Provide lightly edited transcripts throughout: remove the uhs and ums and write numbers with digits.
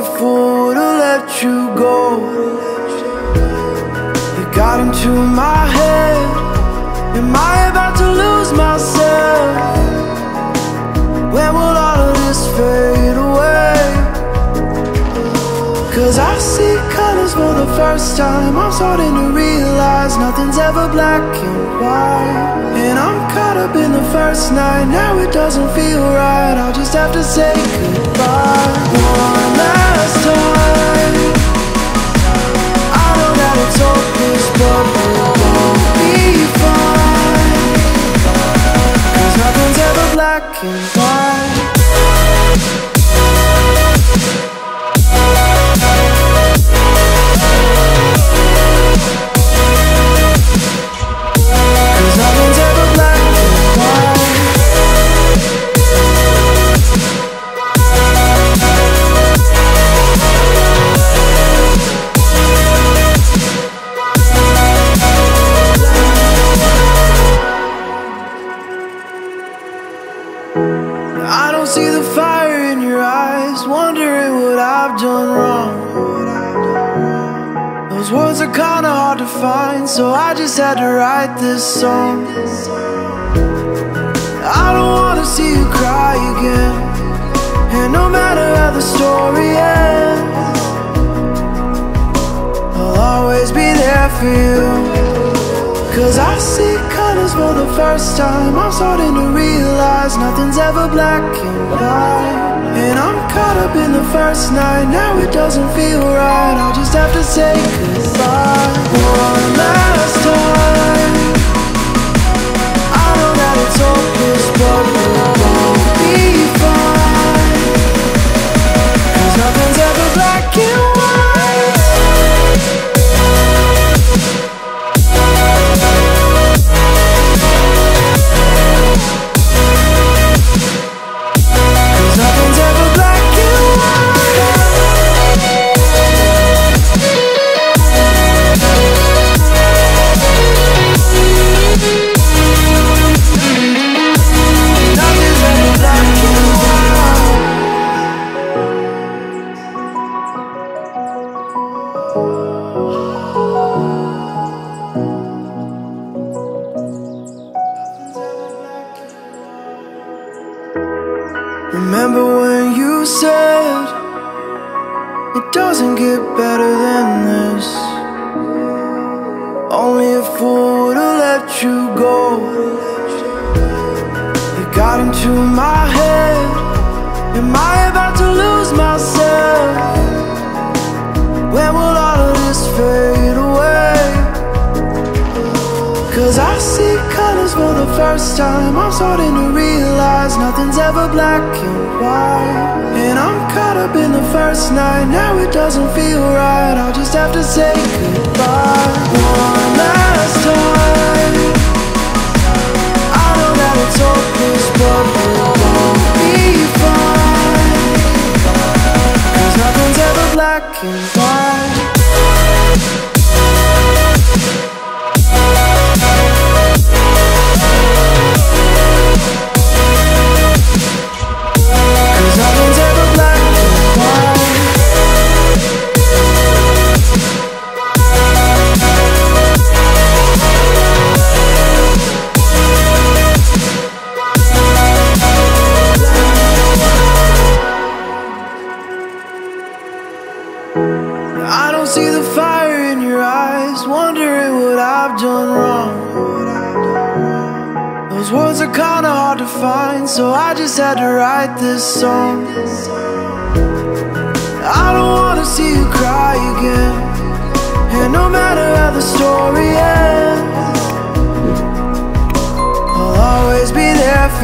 a fool to let you go. You got into my head. Am I about to lose myself? When will all of this fade away? 'Cause I see colors for the first time. I'm starting to realize nothing's ever black and white. And I'm caught up in the first night. Now it doesn't feel right. I'll just have to say goodbye one last time. I know that it's hopeless, but it won't be fine. 'Cause nothing's ever black and white. Words are kinda hard to find, so I just had to write this song. I don't wanna see you cry again. And no matter how the story ends, I'll always be there for you. 'Cause I see colors for the first time. I'm starting to realize nothing's ever black and white. And I'm caught up in the first night. Now it doesn't feel right. I'll just have to say goodbye one last time. I know that it's hopeless, but it won't be fine. 'Cause nothing's ever black and white.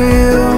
Feel